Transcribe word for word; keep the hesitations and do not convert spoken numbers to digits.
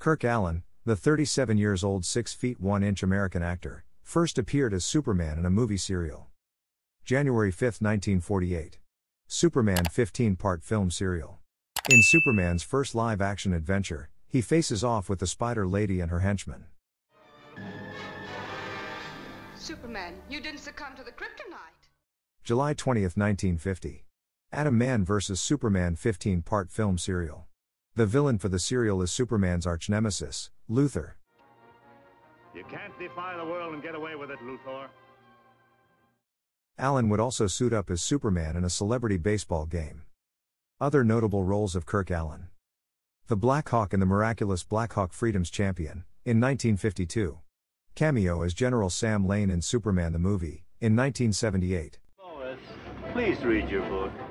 Kirk Alyn, the thirty-seven years old six feet one inch American actor, first appeared as Superman in a movie serial. January fifth nineteen forty-eight. Superman fifteen part film serial. In Superman's first live-action adventure, he faces off with the Spider Lady and her henchmen. Superman, you didn't succumb to the Kryptonite. July twentieth nineteen fifty. Adam-Man versus. Superman fifteen part film serial. The villain for the serial is Superman's arch-nemesis, Luthor. You can't defy the world and get away with it, Luthor. Alyn would also suit up as Superman in a celebrity baseball game. Other notable roles of Kirk Alyn: The Black Hawk and the Miraculous Black Hawk Freedom's Champion, in nineteen fifty-two. Cameo as General Sam Lane in Superman the Movie, in nineteen seventy-eight. Lois, please read your book.